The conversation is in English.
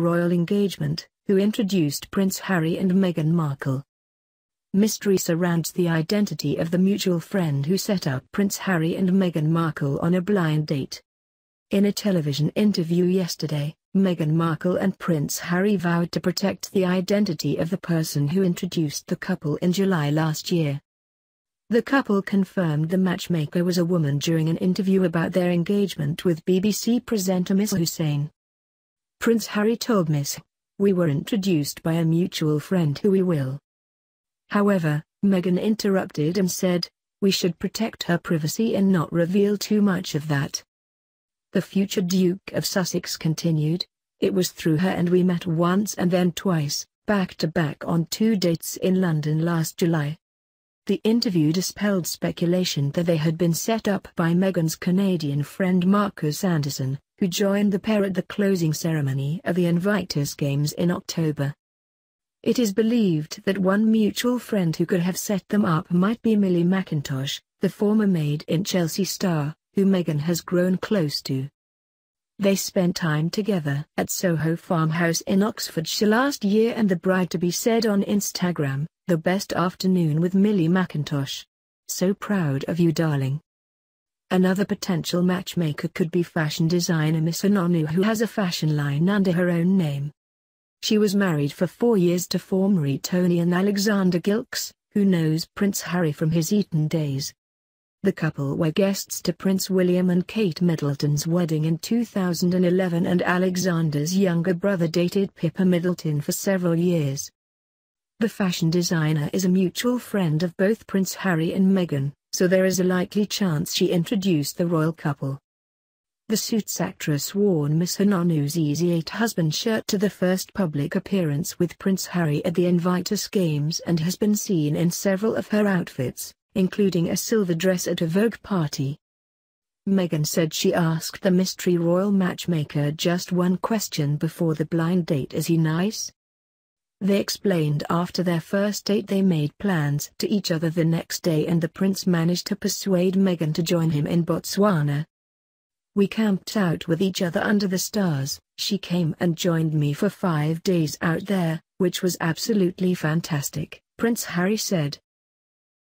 royal engagement, who introduced Prince Harry and Meghan Markle. Mystery surrounds the identity of the mutual friend who set up Prince Harry and Meghan Markle on a blind date. In a television interview yesterday, Meghan Markle and Prince Harry vowed to protect the identity of the person who introduced the couple in July last year. The couple confirmed the matchmaker was a woman during an interview about their engagement with BBC presenter Mishal Husain. Prince Harry told Miss, "We were introduced by a mutual friend who we will." However, Meghan interrupted and said, "We should protect her privacy and not reveal too much of that." The future Duke of Sussex continued, "It was through her and we met once and then twice, back to back on two dates in London last July." The interview dispelled speculation that they had been set up by Meghan's Canadian friend Markus Anderson, who joined the pair at the closing ceremony of the Invictus Games in October. It is believed that one mutual friend who could have set them up might be Millie Mackintosh, the former Made in Chelsea star, who Meghan has grown close to. They spent time together at Soho Farmhouse in Oxfordshire last year, and the bride-to-be said on Instagram, "The best afternoon with Millie Mackintosh. So proud of you, darling." Another potential matchmaker could be fashion designer Misha Nonoo, who has a fashion line under her own name. She was married for 4 years to former Etonian Alexander Gilkes, who knows Prince Harry from his Eton days. The couple were guests to Prince William and Kate Middleton's wedding in 2011, and Alexander's younger brother dated Pippa Middleton for several years. The fashion designer is a mutual friend of both Prince Harry and Meghan, so there is a likely chance she introduced the royal couple. The Suits actress wore Misha Nonoo's Easy 8 husband shirt to the first public appearance with Prince Harry at the Invictus Games and has been seen in several of her outfits, including a silver dress at a Vogue party. Meghan said she asked the mystery royal matchmaker just one question before the blind date: "Is he nice?" They explained after their first date they made plans to each other the next day, and the prince managed to persuade Meghan to join him in Botswana. "We camped out with each other under the stars. She came and joined me for 5 days out there, which was absolutely fantastic," Prince Harry said.